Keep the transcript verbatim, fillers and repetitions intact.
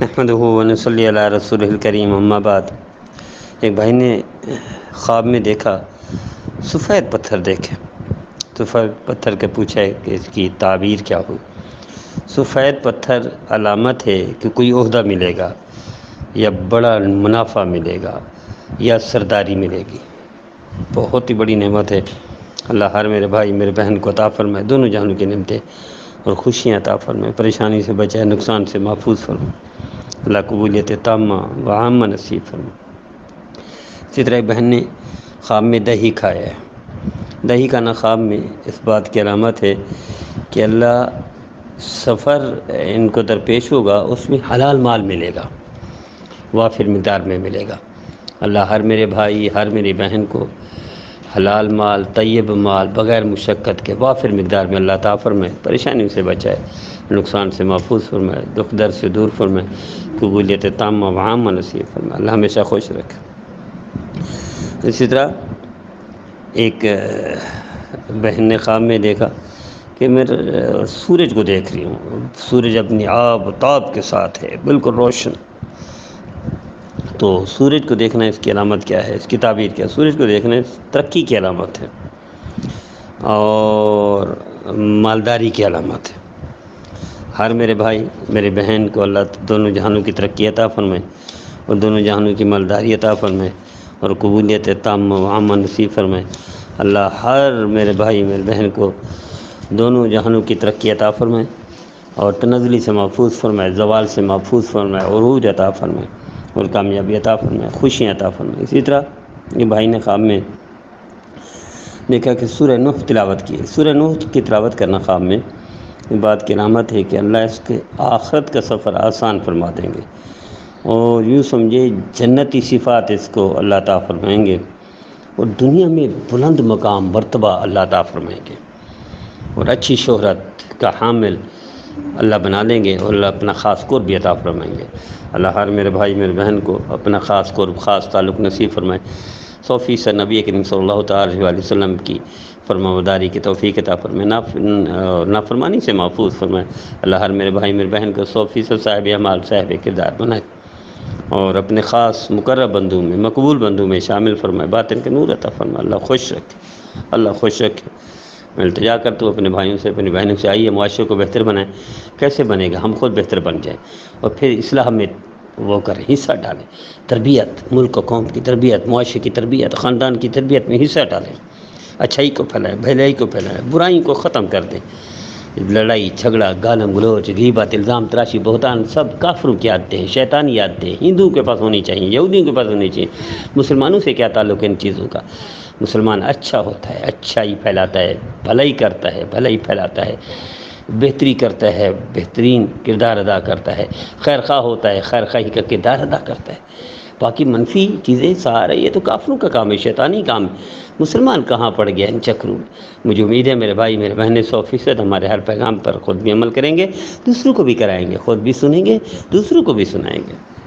नहमदुहु व नसल्ली अला रसूलिल करीम, अम्मा बाद। एक भाई ने ख्वाब में देखा सफ़ेद पत्थर देखे। सफ़ेद पत्थर के पूछा कि इसकी ताबीर क्या हो। सफ़ेद पत्थर अलामत है कि कोई ओहदा मिलेगा या बड़ा मुनाफा मिलेगा या सरदारी मिलेगी। बहुत ही बड़ी नेमत है। अल्लाह हर मेरे भाई मेरे बहन को अता फरमाए, दोनों जहानों की नेमतें और खुशियाँ अता फरमाए, परेशानी से बचाए, नुकसान से महफूज फरमाए, अल्लाह कबूलियत तामा व आमा नसीब फरमाए। इसी तरह बहन ने ख्वाब में दही खाया है। दही खाना ख्वाब में इस बात की अलामत है कि अल्लाह सफ़र इनको दरपेश होगा, उसमें हलाल माल मिलेगा, वाफिर मकदार में मिलेगा। अल्लाह हर मेरे भाई हर मेरी बहन को हलाल माल, तय्यब माल, बग़ैर मुशक्क़त के वाफिर मकदार में अल्लाह अता फरमाए, परेशानी से बचाए, नुकसान से महफूज फरमाए, दुख दर्द से दूर फरमाए, कबूलियत ताम्मा व आम्मा नसीब फरमाए, अल्लाह हमेशा खुश रखे। इसी तरह एक बहन ने ख्वाब में देखा कि मैं सूरज को देख रही हूँ, सूरज अपनी आब ताब के साथ है, बिल्कुल रोशन। तो सूरज को देखना इसकी अलामत क्या है, इसकी ताबीर क्या है? सूरज को देखना तरक्की की अलामत है और मालदारी की अलामत है। हर मेरे भाई मेरे बहन को अल्लाह दोनों जहानों की तरक्की अता फरमाए और दोनों जहानों की मालदारी अता फरमाए और कबूलियत ताम्मा व आम्मा नसीब फरमाए। अल्लाह हर मेरे भाई मेरे बहन को दोनों जहानों की तरक्की अता फरमाए और तनज़्ली से महफूज फरमाए, ज़वाल से महफूज फरमाए, उरूज अता फरमाए और कामयाबी अता फरमाए, खुशियाँ अता फरमाए। इसी तरह ये भाई ने ख्वाब में देखा कि सूरह नूह तिलावत की। सूरह नूह की तिलावत करना ख्वाब में बात की अलामत है कि अल्लाह इसके आखरत का सफ़र आसान फरमा देंगे और यूँ समझे जन्नती सिफ़ात इसको अल्लाह अता फरमाएँगे और दुनिया में बुलंद मकाम मरतबा अल्लाह अता फरमाएँगे और अच्छी शोहरत का हामिल अल्लाह बना लेंगे और अल्लाह अपना ख़ास क़ुर्ब भी अता फरमाएँगे। अल्लाह हर मेरे भाई मेरे बहन को अपना ख़ास क़ुर्ब ख़ास ताल्लुक़ नसीब फरमाए। सौ फ़ीसद नबी करीम सल्लल्लाहु अलैहि वसल्लम की फरमावदारी की तौफ़ीक़ अता फरमाए, ना नाफरमानी से महफूज फरमाए। अल्लाह हर मेरे भाई मेरे बहन को सौ फ़ीसद साहिब अमाल साहिब किरदार बनाए और अपने ख़ास मुकर्रब बंदों में मकबूल बंदों में शामिल फरमाए, बातिन के नूर अता फरमाए, अल्लाह खुश रखे, अल्लाह खुश रखे। मैं इल्तिजा करता हूँ अपने भाइयों से अपनी बहनों से, आइए मुआशरे को बेहतर बनाएं। कैसे बनेगा? हम खुद बेहतर बन जाएं और फिर इस्लाह में वो करें, हिस्सा डालें। तरबियत, मुल्क कौम की तरबियत, मुआशरे की तरबियत, ख़ानदान की तरबियत में हिस्सा डालें। अच्छाई को फैलाएं, भलाई को फैलाएं, बुराई को ख़त्म कर दें। लड़ाई झगड़ा, गालम गलोच, गीबत, इल्ज़ाम तराशी, बहुतान सब काफिरों की आदतें हैं, शैतानी आदतें। हिंदुओं के पास होनी चाहिए, यहूदियों के पास होनी चाहिए, मुसलमानों से क्या ताल्लुक़ है इन चीज़ों का? मुसलमान अच्छा होता है, अच्छाई फैलाता है, भलाई करता है, भलाई फैलाता है, बेहतरी करता है, बेहतरीन किरदार अदा करता है, खैर खा होता है, खैर खाही का किरदार अदा करता है। बाकी मनफी चीज़ें सारा ये तो काफिरों का काम है, शैतानी काम है। मुसलमान कहाँ पड़ गया इन चक्रों में? मुझे उम्मीद है मेरे भाई मेरे बहनें सौ फ़ीसद हमारे हर पैगाम पर ख़ुद भी अमल करेंगे, दूसरों को भी कराएंगे, ख़ुद भी सुनेंगे, दूसरों को भी सुनाएंगे।